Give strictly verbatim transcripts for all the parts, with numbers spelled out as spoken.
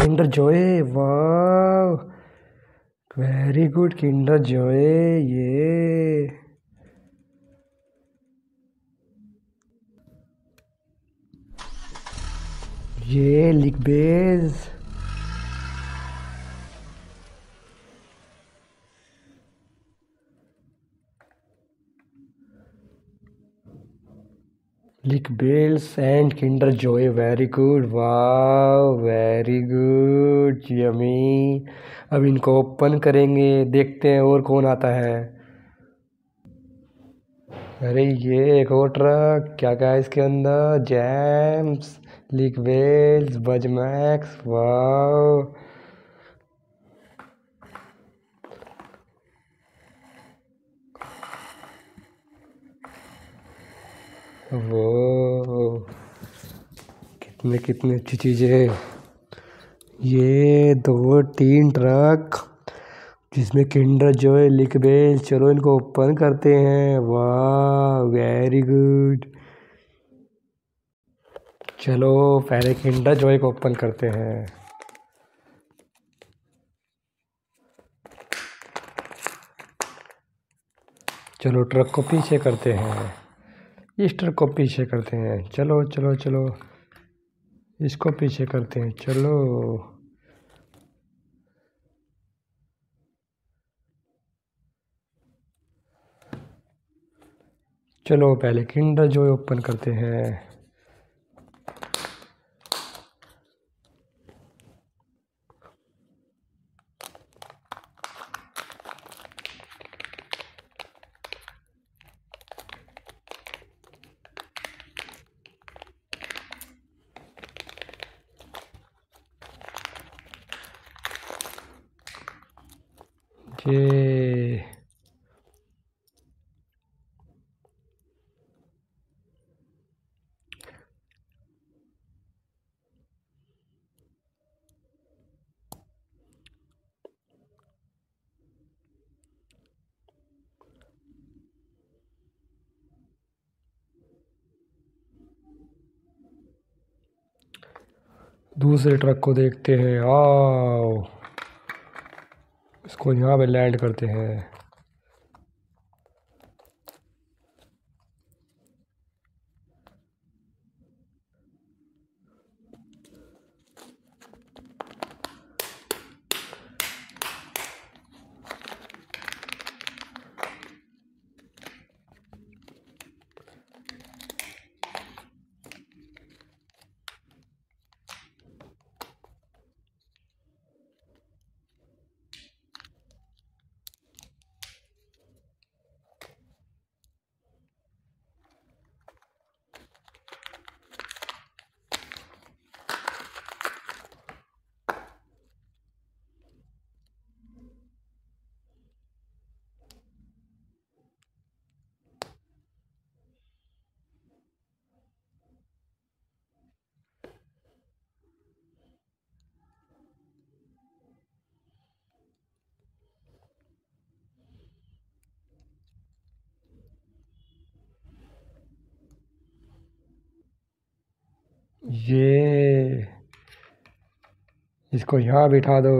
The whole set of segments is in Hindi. किंडर जॉय, वाह, वेरी गुड किंडर जॉय। ये ये लिकबेल्स, लिकबेल्स and Kinder Joy, very good, वाह, वेरी गुड यमी। अब इनको ओपन करेंगे, देखते हैं और कौन आता है। अरे ये एक और ट्रक, क्या क्या है इसके अंदर? जेम्स, लिकबेल्स, बजमैक्स, वाह। वो कितने कितने अच्छी चीज़ें। ये दो तीन ट्रक जिसमें किंडर जॉय, लिकबेल्स, चलो इनको ओपन करते हैं। वाह, वेरी गुड। चलो पहले किंडर जॉय को ओपन करते हैं। चलो ट्रक को पीछे करते हैं, इस ट्रक को पीछे करते हैं। चलो चलो चलो, इसको पीछे करते हैं। चलो चलो पहले किंडर जॉय ओपन करते हैं। ये दूसरे ट्रक को देखते हैं। आओ, इसको यहाँ पे लैंड करते हैं। ये इसको यहाँ बिठा दो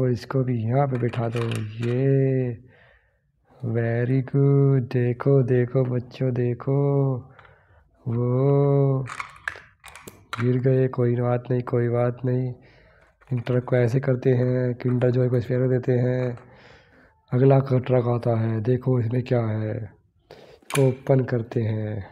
और इसको भी यहाँ पे बिठा दो। ये वेरी गुड। देखो देखो बच्चों, देखो वो गिर गए, कोई बात नहीं, कोई बात नहीं। इन ट्रक को ऐसे करते हैं, किंडर जॉय को स्पेयर देते हैं। अगला ट्रक आता है, देखो इसमें क्या है। इसको ओपन करते हैं।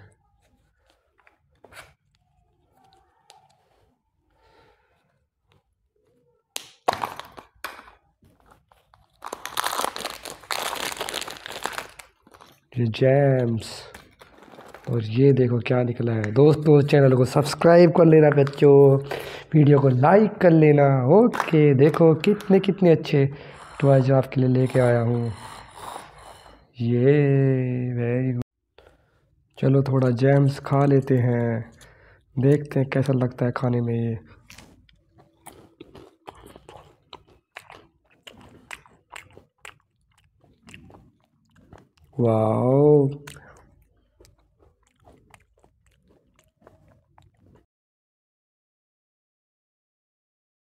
ये जेम्स, और ये देखो क्या निकला है। दोस्तों, चैनल को सब्सक्राइब कर लेना बच्चों, वीडियो को लाइक कर लेना। ओके, देखो कितने कितने अच्छे टॉयज आपके लिए लेके आया हूँ। ये वेरी गुड। चलो थोड़ा जैम्स खा लेते हैं, देखते हैं कैसा लगता है खाने में ये। वाओ